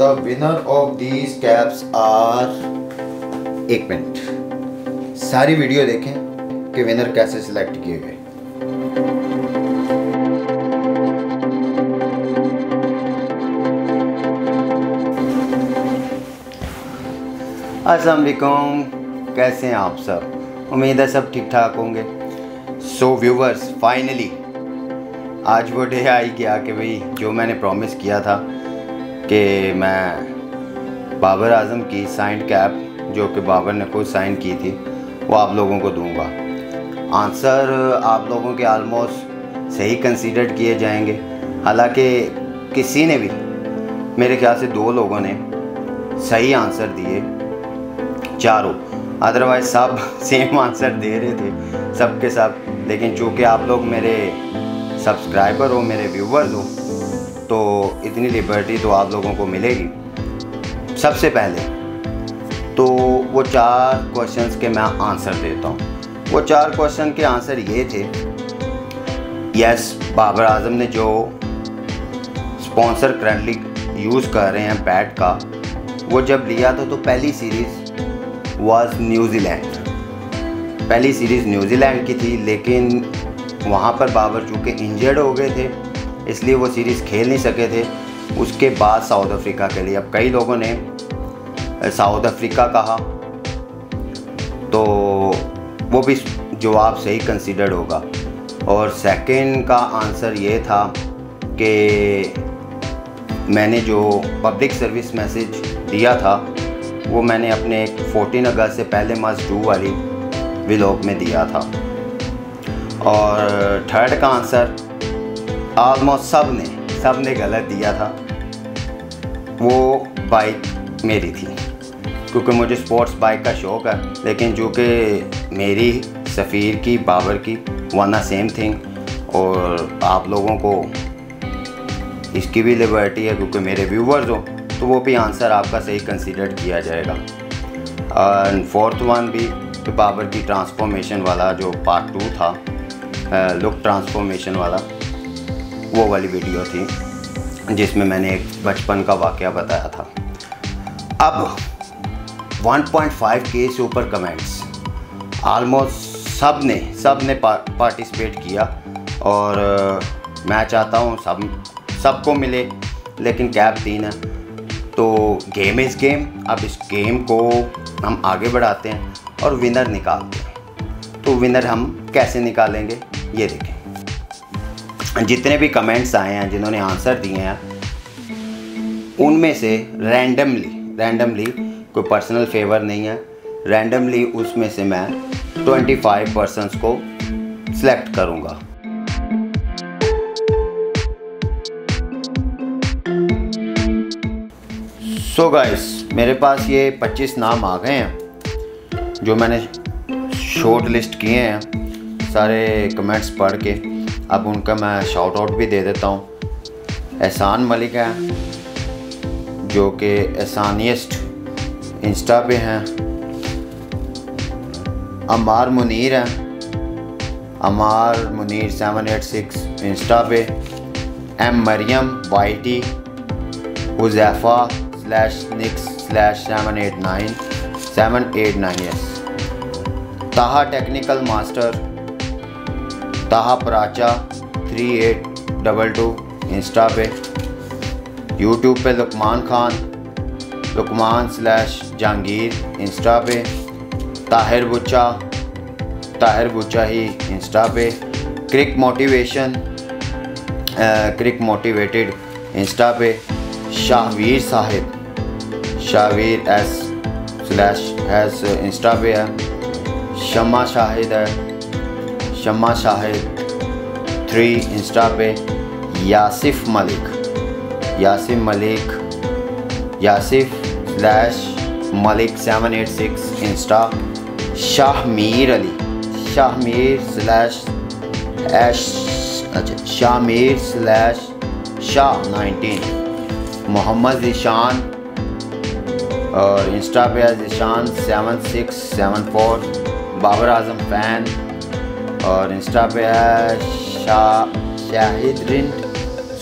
the winner of these caps are, एक minute सारी video देखें कि विनर कैसे सिलेक्ट किए गए। अस्सलाम वालेकुम, कैसे हैं आप सब? उम्मीद है सब ठीक ठाक होंगे। सो व्यूवर्स, फाइनली आज वो डे आई गया कि भाई जो मैंने प्रॉमिस किया था कि मैं बाबर आजम की साइंड कैप जो कि बाबर ने खुद साइन की थी वो आप लोगों को दूंगा। आंसर आप लोगों के आलमोस्ट सही कंसीडर किए जाएंगे। हालांकि किसी ने भी, मेरे ख्याल से दो लोगों ने सही आंसर दिए, चारों, अदरवाइज सब सेम आंसर दे रहे थे सब के सब। लेकिन चूँकि आप लोग मेरे सब्सक्राइबर हो, मेरे व्यूवर्स हो, तो इतनी लिबर्टी तो आप लोगों को मिलेगी। सबसे पहले तो वो चार क्वेश्चंस के मैं आंसर देता हूँ। वो चार क्वेश्चन के आंसर ये थे, यस बाबर आजम ने जो स्पॉन्सर करंटली यूज़ कर रहे हैं बैट का, वो जब लिया था तो पहली सीरीज़ वाज न्यूजीलैंड, पहली सीरीज़ न्यूजीलैंड की थी। लेकिन वहाँ पर बाबर चूँकि इंजर्ड हो गए थे इसलिए वो सीरीज़ खेल नहीं सके थे। उसके बाद साउथ अफ्रीका के लिए, अब कई लोगों ने साउथ अफ्रीका कहा तो वो भी जवाब सही कंसीडर्ड होगा। और सेकंड का आंसर ये था कि मैंने जो पब्लिक सर्विस मैसेज दिया था वो मैंने अपने 14 अगस्त से पहले मस्ट डू वाली व्लॉग में दिया था। और थर्ड का आंसर आलमोस्ट सब ने गलत दिया था। वो बाइक मेरी थी क्योंकि मुझे स्पोर्ट्स बाइक का शौक़ है, लेकिन जो कि मेरी, सफ़ीर की, बाबर की वरना सेम थिंग। और आप लोगों को इसकी भी लिबर्टी है क्योंकि मेरे व्यूवर्स हो, तो वो भी आंसर आपका सही कंसीडर किया जाएगा। और फोर्थ वन भी कि बाबर की ट्रांसफॉर्मेशन वाला जो पार्ट 2 था, लुक ट्रांसफॉर्मेशन वाला, वो वाली वीडियो थी जिसमें मैंने एक बचपन का वाकया बताया था। अब 1.5K से ऊपर कमेंट्स आलमोस्ट सब ने पार्टिसिपेट किया। और मैं चाहता हूँ सबको मिले, लेकिन कैप 3 है तो गेम इज़ गेम। अब इस गेम को हम आगे बढ़ाते हैं और विनर निकालते हैं। तो विनर हम कैसे निकालेंगे ये देखें। जितने भी कमेंट्स आए हैं, जिन्होंने आंसर दिए हैं, उनमें से रैंडमली, कोई पर्सनल फेवर नहीं है, रैंडमली उसमें से मैं 25 पर्सन्स को सिलेक्ट करूंगा। सो गाइस, मेरे पास ये 25 नाम आ गए हैं जो मैंने शॉर्ट लिस्ट किए हैं सारे कमेंट्स पढ़ के। अब उनका मैं शाउट आउट भी दे देता हूँ। एहसान मलिक है जो कि एहसानियस्ट इंस्टा पे हैं। अमार मुनीर 786 इंस्टा पे। M Mariam YT, Huzafa/Nix/789 789। ताहा टेक्निकल मास्टर, ताहा प्राचा 3822 इंस्टा पे। यूट्यूब पे लुकमान खान, Lukman/Jangir इंस्टा पे। ताहिर बुच्चा ही इंस्टा पे। क्रिक मोटिवेटेड इंस्टा पे। शाहवीर साहिब शाहवीर S/ इंस्टा पे है। शम्मा शाहिद 3 इंस्टा पे। यासिफ मलिक /786 इंस्टा। शाहमीर स्लैश शाह 19। मोहम्मद ईशान और इंस्टा पे है ईशान 7674। बाबर आजम फैन और इंस्टा पे है शाहिद रिंट।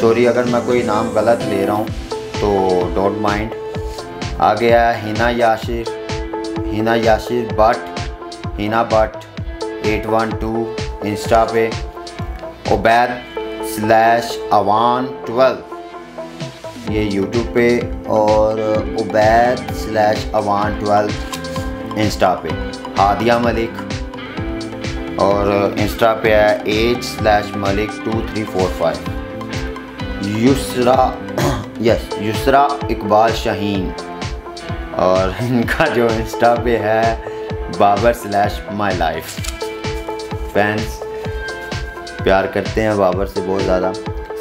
सॉरी अगर मैं कोई नाम गलत ले रहा हूँ, तो डोंट माइंड। आ गया हिना याशिर बट 812 इंस्टा पे Ubaid/Awan12 ये यूट्यूब पे और Ubaid/Awan12 इंस्टा पे। हादिया मलिक और इंस्टा पे है H/Malik2345। युसरा इकबाल शाहीन और इनका जो इंस्टा पे है Babar/My Life। फैंस प्यार करते हैं बाबर से बहुत ज़्यादा।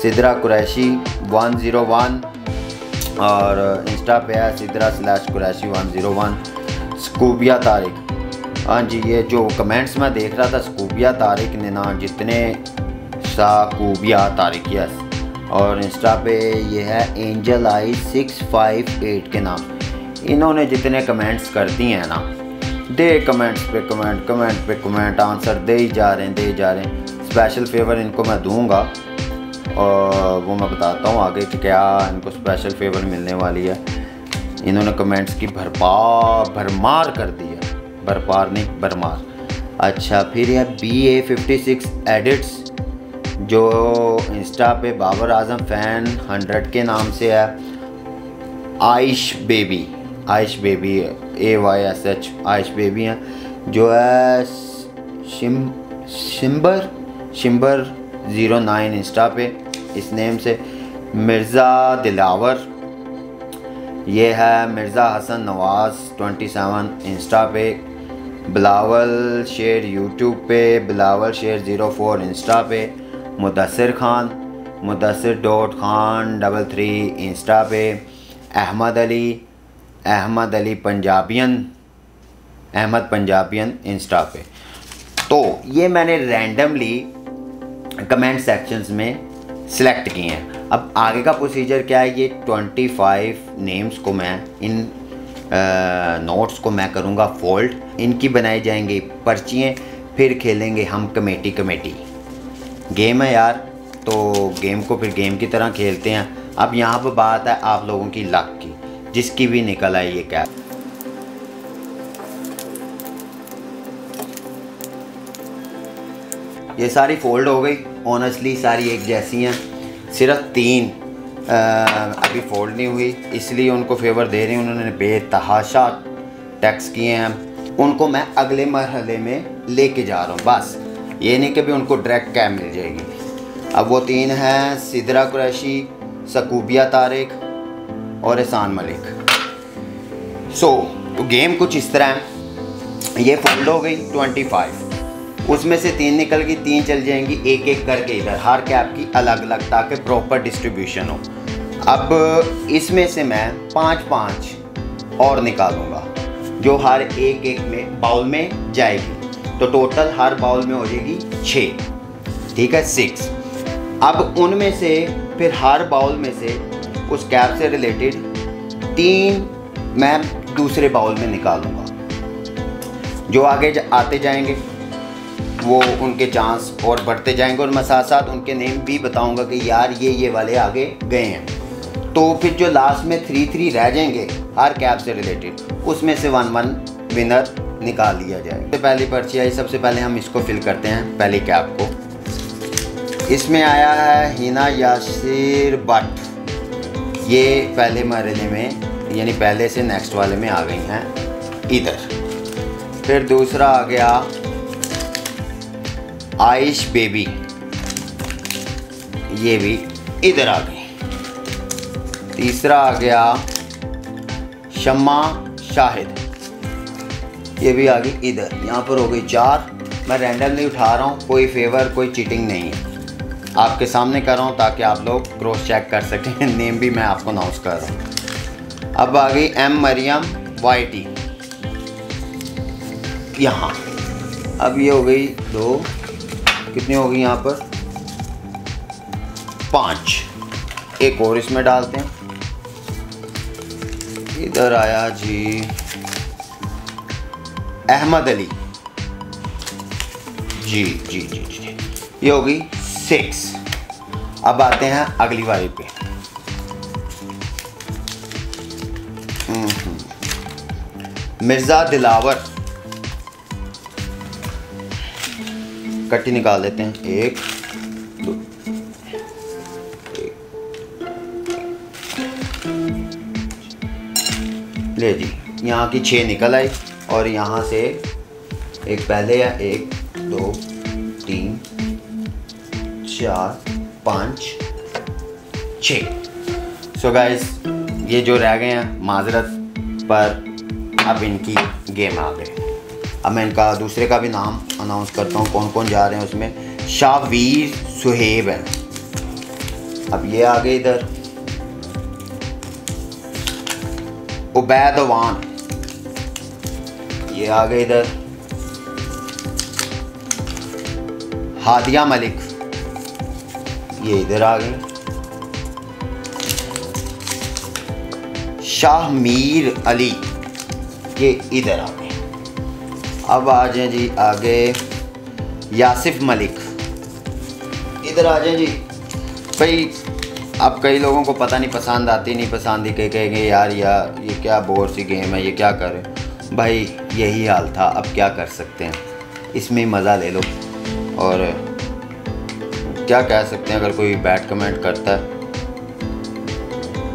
सिदरा कुरैशी 101 और इंस्टा पे है Sidra/Qureshi101। स्कूबिया तारिक, हाँ जी ये जो कमेंट्स में देख रहा था स्कूबिया तारिक ने ना जितने साकूबिया तारिक यस। और इंस्टा पे ये है Angel I658 के नाम। इन्होंने जितने कमेंट्स करती हैं ना दे कमेंट पे कमेंट आंसर दे ही जा रहे हैं। स्पेशल फेवर इनको मैं दूंगा और वो मैं बताता हूँ आगे कि क्या इनको स्पेशल फेवर मिलने वाली है। इन्होंने कमेंट्स की भरमार कर दी है, भरपार नहीं भरमार। अच्छा फिर यह BA56 एडिट्स जो इंस्टा पे बाबर आजम फैन 100 के नाम से है। Aish baby AYSH Aysh baby हैं जो है Shimber09 इंस्टा पे इस नेम से। मिर्ज़ा दिलावर ये है मिर्ज़ा हसन नवाज़ 27 इंस्टा पे। बिलावल शेर यूट्यूब पे Bilavalsher04 इंस्टा पे। Mudassir.Khan33 इंस्टा पे। अहमद अली अहमद पंजाबियन इंस्टा पे। तो ये मैंने रैंडमली कमेंट सेक्शंस में सिलेक्ट किए हैं। अब आगे का प्रोसीजर क्या है, ये 25 नेम्स को मैं इन नोट्स को मैं करूँगा फोल्ड। इनकी बनाई जाएंगी पर्चियाँ, फिर खेलेंगे हम कमेटी गेम है यार। तो गेम को फिर गेम की तरह खेलते हैं। अब यहाँ पर बात है आप लोगों की लक की, जिसकी भी निकल आई ये क्या। ये सारी फोल्ड हो गई, ऑनेस्टली सारी एक जैसी हैं, सिर्फ 3 अभी फोल्ड नहीं हुई, इसलिए उनको फेवर दे रही हूँ। उन्होंने बेतहाशा टैक्स किए हैं, उनको मैं अगले मरहले में लेके जा रहा हूँ। बस ये नहीं कि भी उनको डायरेक्ट कैब मिल जाएगी। अब वो 3 हैं सिदरा कुरैशी, सकूबिया तारिक और एहसान मलिक। तो गेम कुछ इस तरह है, ये फोल्ड हो गई 25, उसमें से 3 निकल गई, 3 चल जाएंगी एक एक करके इधर, हर कैप की अलग अलग, ताकि प्रॉपर डिस्ट्रीब्यूशन हो। अब इसमें से मैं 5-5 और निकालूंगा जो हर एक एक में बाउल में जाएगी, तो टोटल हर बाउल में हो जाएगी 6, ठीक है 6। अब उनमें से फिर हर बाउल में से उस कैप से रिलेटेड 3 मैं दूसरे बाउल में निकालूंगा, जो आगे आते जाएंगे वो उनके चांस और बढ़ते जाएंगे। और मैं साथ साथ उनके नेम भी बताऊंगा कि यार ये वाले आगे गए हैं। तो फिर जो लास्ट में 3-3 रह जाएंगे हर कैप से रिलेटेड, उसमें से 1-1 विनर निकाल लिया जाएगा। तो पहली पर्ची आई, सबसे पहले हम इसको फिल करते हैं पहली कैप को। इसमें आया है हिना याशिर बट, ये पहले मरहले में यानी पहले से नेक्स्ट वाले में आ गई हैं इधर। फिर दूसरा आ गया आइश बेबी, ये भी इधर आ गई। तीसरा आ गया शम्मा शाहिद, ये भी आ गई इधर, यहाँ पर हो गई 4। मैं रैंडमली उठा रहा हूँ, कोई फेवर कोई चीटिंग नहीं है, आपके सामने कर रहा हूँ ताकि आप लोग क्रॉस चेक कर सकें। नेम भी मैं आपको अनाउंस कर रहा हूँ। अब आ गई M Mariam YT यहाँ। अब ये हो गई 2, कितनी हो गई यहाँ पर 5, एक और इसमें डालते हैं। इधर आया जी अहमद अली, जी ये हो गई 6। अब आते हैं अगली वाली पे। मिर्ज़ा दिलावर, कट्टी निकाल देते हैं। एक दो, ले जी, यहाँ की 6 निकल आई और यहाँ से एक पहले या 1 2 3 4 5 6। सो गाइस, ये जो रह गए हैं माजरत पर, अब इनकी गेम आ गई। अब मैं इनका दूसरे का भी नाम अनाउंस करता हूँ, कौन कौन जा रहे हैं उसमें। शावीर सुहेब है, अब ये आ गए इधर। उबैदवान, ये आ गए इधर। हादिया मलिक, ये इधर आ गए। शाह मीर अली, ये इधर आ गए। अब आ जाए जी आगे यासिफ मलिक, इधर आ जाए जी। भाई अब कई लोगों को पता नहीं, पसंद आती नहीं पसंद ही, कहेंगे यार ये क्या बोर सी गेम है, ये क्या करें। भाई यही हाल था, अब क्या कर सकते हैं, इसमें मज़ा ले लो। और क्या कह सकते हैं, अगर कोई बैड कमेंट करता है।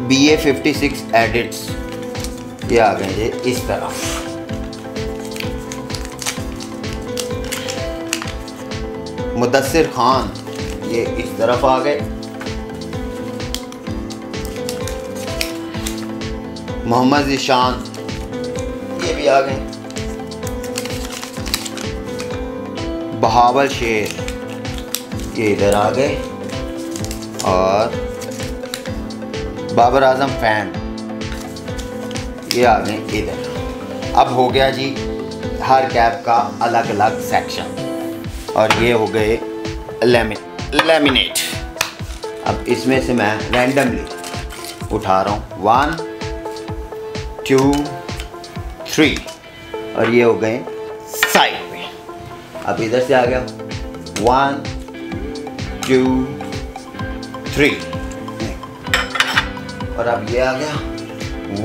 BA 56 एडिट्स, ये आ गए ये इस तरफ। मुदस्सिर खान, ये इस तरफ आ गए। मोहम्मद ईशान, ये भी आ गए। बहावल शेर, ये इधर आ गए। और बाबर आजम फैन, ये आ गए इधर। अब हो गया जी हर कैप का अलग अलग सेक्शन, और ये हो गए लेमिनेट। अब इसमें से मैं रैंडमली उठा रहा हूँ 1 2 3, और ये हो गए साइड में। अब इधर से आ गया 1 2 3, और अब ये आ गया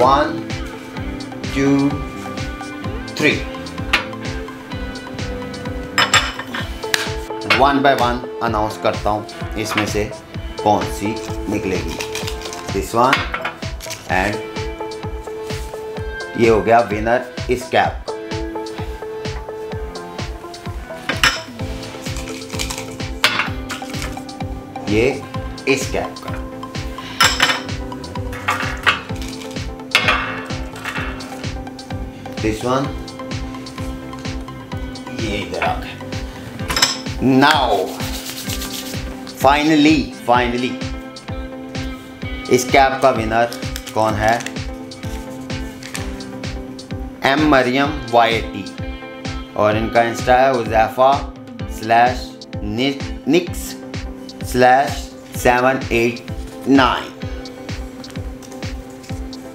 1 2 3। 1 by 1 अनाउंस करता हूँ इसमें से कौन सी निकलेगी। दिस वन एंड ये हो गया विनर इस कैप। ये इस कैप का दिस वन, ये इधर आ गया। नाउ फाइनली इस कैप का विनर कौन है। M Mariam YT, और इनका इंस्टा है uzefa/nix/789।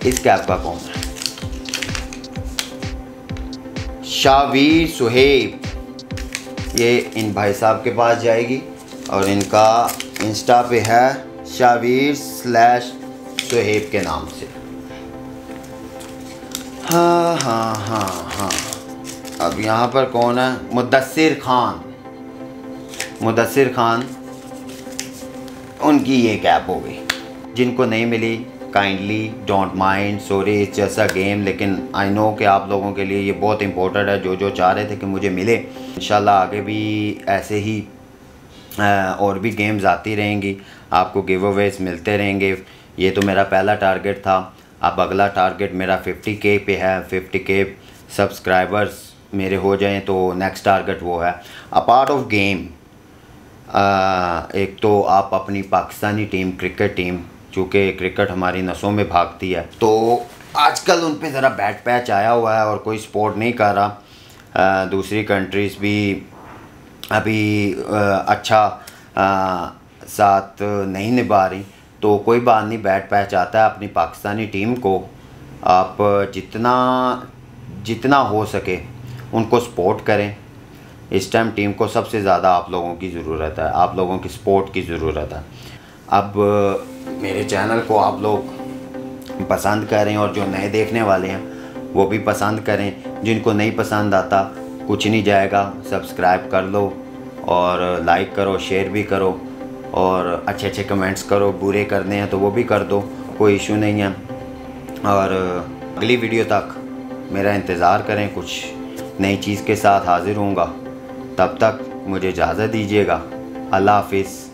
इस कैप का कौन है। शावीर सुहेब, ये इन भाई साहब के पास जाएगी, और इनका इंस्टा पे है शावीर/सुहेब के नाम से। हाँ, अब यहाँ पर कौन है। मुदस्सिर खान, उनकी ये कैप हो गई। जिनको नहीं मिली kindly don't mind, sorry, it's just a game. लेकिन आई नो कि आप लोगों के लिए ये बहुत इंपॉर्टेंट है, जो चाह रहे थे कि मुझे मिले। इंशाल्लाह आगे भी ऐसे ही और भी गेम्स आती रहेंगी, आपको गिव अवेज मिलते रहेंगे। ये तो मेरा पहला टारगेट था। अब अगला टारगेट मेरा 50K पे है, 50K सब्सक्राइबर्स मेरे हो जाएं तो नेक्स्ट टारगेट वो है। अ पार्ट ऑफ गेम, एक तो आप अपनी पाकिस्तानी टीम, क्रिकेट टीम, चूँकि क्रिकेट हमारी नसों में भागती है, तो आजकल उन पे ज़रा बैड पैच आया हुआ है और कोई सपोर्ट नहीं कर रहा। दूसरी कंट्रीज़ भी अभी अच्छा साथ नहीं निभा रही, तो कोई बात नहीं, बैड पैच आता है। अपनी पाकिस्तानी टीम को आप जितना हो सके उनको सपोर्ट करें। इस टाइम टीम को सबसे ज़्यादा आप लोगों की ज़रूरत है, आप लोगों की सपोर्ट की ज़रूरत है। अब मेरे चैनल को आप लोग पसंद करें और जो नए देखने वाले हैं वो भी पसंद करें। जिनको नहीं पसंद आता कुछ नहीं जाएगा, सब्सक्राइब कर लो और लाइक करो, शेयर भी करो और अच्छे अच्छे कमेंट्स करो। बुरे करने हैं तो वो भी कर दो, कोई इशू नहीं है। और अगली वीडियो तक मेरा इंतज़ार करें, कुछ नई चीज़ के साथ हाज़िर होऊंगा। तब तक मुझे इजाज़त दीजिएगा। अल्लाह हाफिज़।